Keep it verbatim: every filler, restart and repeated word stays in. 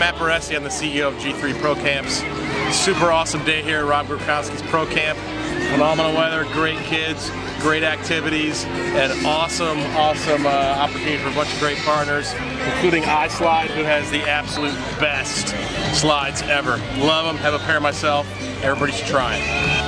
Matt Barresi. I'm the C E O of G three Pro Camps. Super awesome day here at Rob Gronkowski's Pro Camp. Phenomenal weather, great kids, great activities, and awesome, awesome uh, opportunity for a bunch of great partners, including iSlide, who has the absolute best slides ever. Love them, have a pair myself. Everybody should try it.